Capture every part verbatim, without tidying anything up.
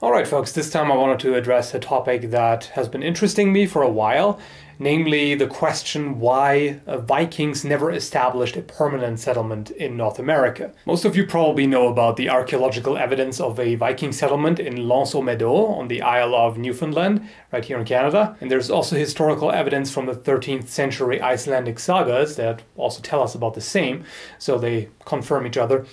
Alright folks, this time I wanted to address a topic that has been interesting me for a while, namely the question why Vikings never established a permanent settlement in North America. Most of you probably know about the archaeological evidence of a Viking settlement in L'Anse Aux Meadows on the Isle of Newfoundland, right here in Canada, and there's also historical evidence from the thirteenth century Icelandic sagas that also tell us about the same, so they confirm each other.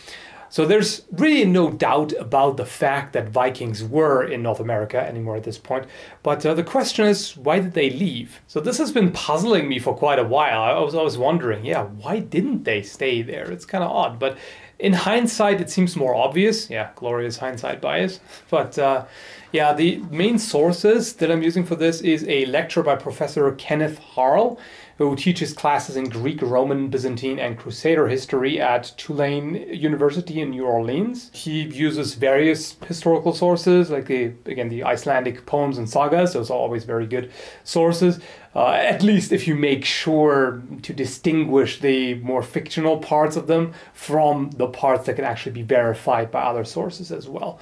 So there's really no doubt about the fact that Vikings were in North America anymore at this point, but uh, the question is, why did they leave? So this has been puzzling me for quite a while. I was always wondering, yeah, why didn't they stay there? It's kind of odd, but in hindsight it seems more obvious. Yeah, glorious hindsight bias. But uh, yeah, the main sources that I'm using for this is a lecture by Professor Kenneth Harl, who teaches classes in Greek, Roman, Byzantine, and Crusader history at Tulane University in New Orleans. He uses various historical sources, like the, again, the Icelandic poems and sagas. Those are always very good sources, uh, at least if you make sure to distinguish the more fictional parts of them from the parts that can actually be verified by other sources as well.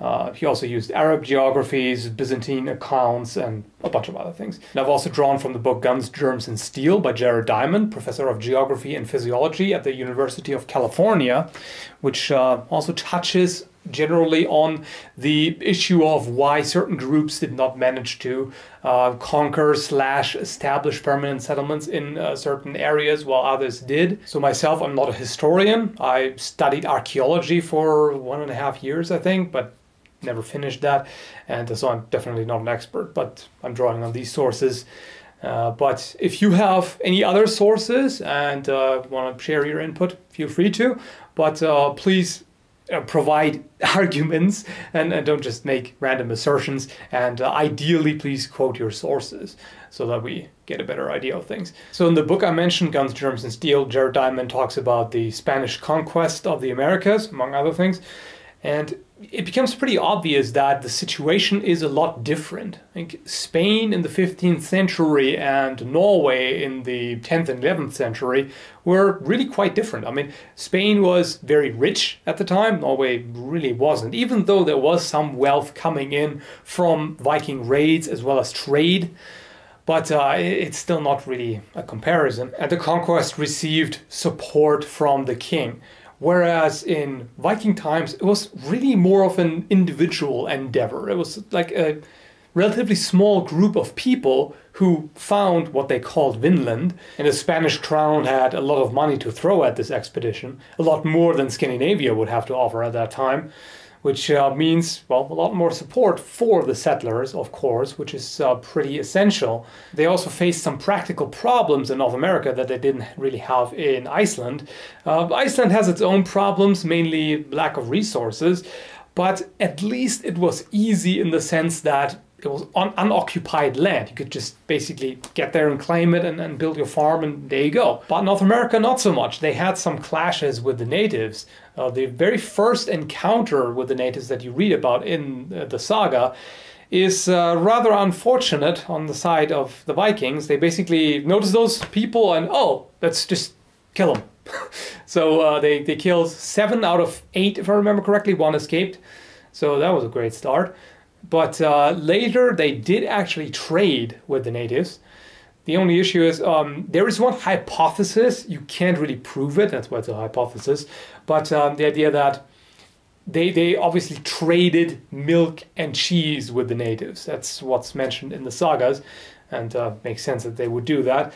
Uh, he also used Arab geographies, Byzantine accounts, and a bunch of other things. And I've also drawn from the book Guns, Germs, and Steel by Jared Diamond, professor of geography and physiology at the University of California, which uh, also touches generally on the issue of why certain groups did not manage to uh, conquer slash establish permanent settlements in uh, certain areas while others did. So myself, I'm not a historian. I studied archaeology for one and a half years, I think, but never finished that, and so I'm definitely not an expert, but I'm drawing on these sources. Uh, but if you have any other sources and uh, want to share your input, feel free to, but uh, please uh, provide arguments and, and don't just make random assertions, and uh, ideally please quote your sources so that we get a better idea of things. So in the book I mentioned, Guns, Germs, and Steel, Jared Diamond talks about the Spanish conquest of the Americas, among other things, and it becomes pretty obvious that the situation is a lot different. I think Spain in the fifteenth century and Norway in the tenth and eleventh century were really quite different. I mean, Spain was very rich at the time, Norway really wasn't, even though there was some wealth coming in from Viking raids as well as trade. But uh, it's still not really a comparison. And the conquest received support from the king. Whereas in Viking times, it was really more of an individual endeavor. It was like a relatively small group of people who found what they called Vinland. And the Spanish crown had a lot of money to throw at this expedition, a lot more than Scandinavia would have to offer at that time, which uh, means, well, a lot more support for the settlers, of course, which is uh, pretty essential. They also faced some practical problems in North America that they didn't really have in Iceland. Uh, Iceland has its own problems, mainly lack of resources, but at least it was easy in the sense that it was un unoccupied land. You could just basically get there and claim it and, and build your farm, and there you go. But North America, not so much. They had some clashes with the natives. Uh, the very first encounter with the natives that you read about in uh, the saga is uh, rather unfortunate on the side of the Vikings. They basically notice those people and, oh, let's just kill them. So uh, they, they killed seven out of eight, if I remember correctly. One escaped. So that was a great start. But uh, later they did actually trade with the natives. The only issue is um, there is one hypothesis, you can't really prove it, that's why it's a hypothesis, but um, the idea that they, they obviously traded milk and cheese with the natives. That's what's mentioned in the sagas, and uh, makes sense that they would do that.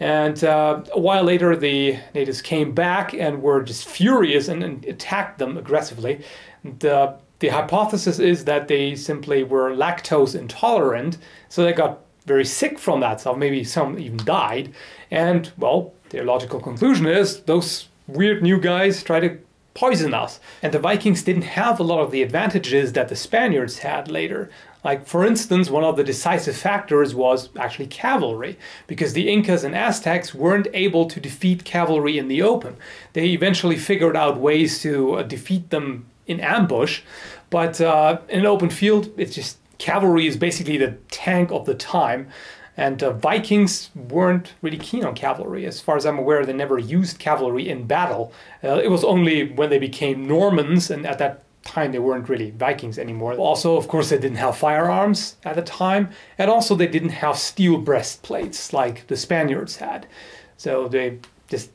And uh, a while later the natives came back and were just furious and, and attacked them aggressively. And, uh, The hypothesis is that they simply were lactose intolerant, so they got very sick from that stuff, maybe some even died, and, well, their logical conclusion is those weird new guys try to poison us. And the Vikings didn't have a lot of the advantages that the Spaniards had later. Like, for instance, one of the decisive factors was actually cavalry, because the Incas and Aztecs weren't able to defeat cavalry in the open. They eventually figured out ways to uh, defeat them in ambush, but uh, in an open field, it's just cavalry is basically the tank of the time, and uh, Vikings weren't really keen on cavalry. As far as I'm aware, they never used cavalry in battle. Uh, it was only when they became Normans, and at that time they weren't really Vikings anymore. Also, of course, they didn't have firearms at the time, and also they didn't have steel breastplates like the Spaniards had. So they just,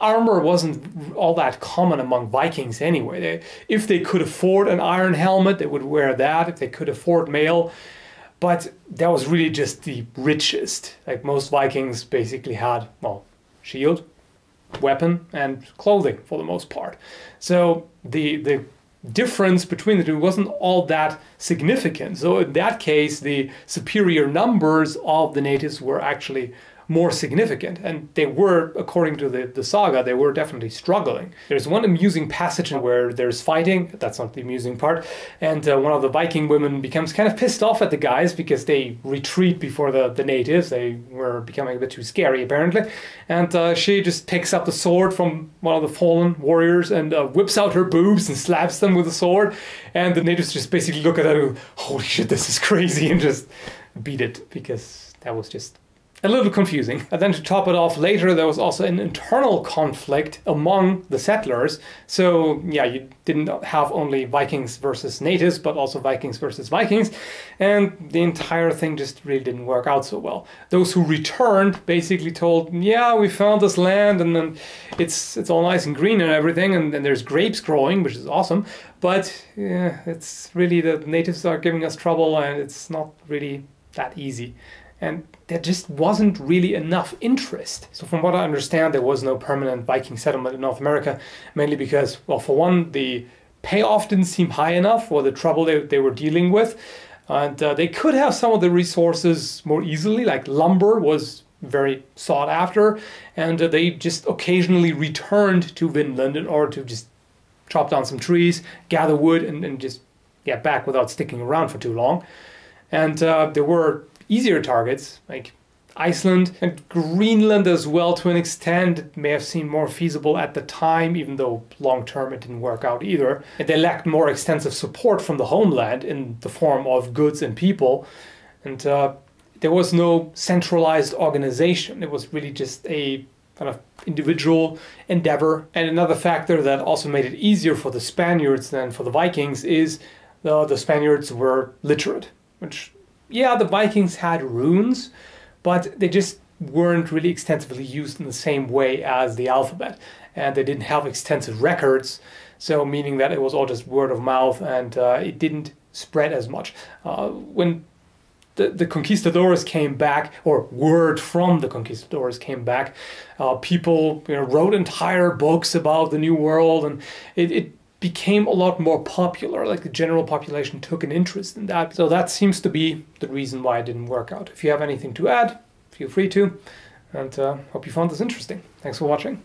armor wasn't all that common among Vikings anyway. They, if they could afford an iron helmet, they would wear that, if they could afford mail. But that was really just the richest. Like, most Vikings basically had, well, shield, weapon, and clothing for the most part. So the, the difference between the two wasn't all that significant. So in that case, the superior numbers of the natives were actually more significant, and they were, according to the, the saga, they were definitely struggling. There's one amusing passage where there's fighting, that's not the amusing part, and uh, one of the Viking women becomes kind of pissed off at the guys because they retreat before the, the natives, they were becoming a bit too scary apparently, and uh, she just picks up the sword from one of the fallen warriors and uh, whips out her boobs and slaps them with the sword, and the natives just basically look at her and go, holy shit, this is crazy, and just beat it, because that was just a little confusing. And then to top it off later, there was also an internal conflict among the settlers. So yeah, you didn't have only Vikings versus natives, but also Vikings versus Vikings. And the entire thing just really didn't work out so well. Those who returned basically told, yeah, we found this land and then it's, it's all nice and green and everything. And then there's grapes growing, which is awesome. But yeah, it's really, the natives are giving us trouble and it's not really that easy. And there just wasn't really enough interest. So from what I understand, there was no permanent Viking settlement in North America, mainly because, well, for one, the payoff didn't seem high enough for the trouble they, they were dealing with. And uh, they could have some of the resources more easily, like lumber was very sought after. And uh, they just occasionally returned to Vinland in order to just chop down some trees, gather wood, and, and just get back without sticking around for too long. And uh, there were easier targets like Iceland and Greenland as well, to an extent. It may have seemed more feasible at the time, even though long term it didn't work out either. And they lacked more extensive support from the homeland in the form of goods and people. And uh, there was no centralized organization. It was really just a kind of individual endeavor. And another factor that also made it easier for the Spaniards than for the Vikings is uh, the Spaniards were literate, which, yeah, the Vikings had runes, but they just weren't really extensively used in the same way as the alphabet. And they didn't have extensive records, so meaning that it was all just word of mouth and uh, it didn't spread as much. Uh, when the, the conquistadors came back, or word from the conquistadors came back, uh, people, you know, wrote entire books about the New World, and it, it became a lot more popular. Like, the general population took an interest in that. So that seems to be the reason why it didn't work out. If you have anything to add, feel free to, and uh, hope you found this interesting. Thanks for watching.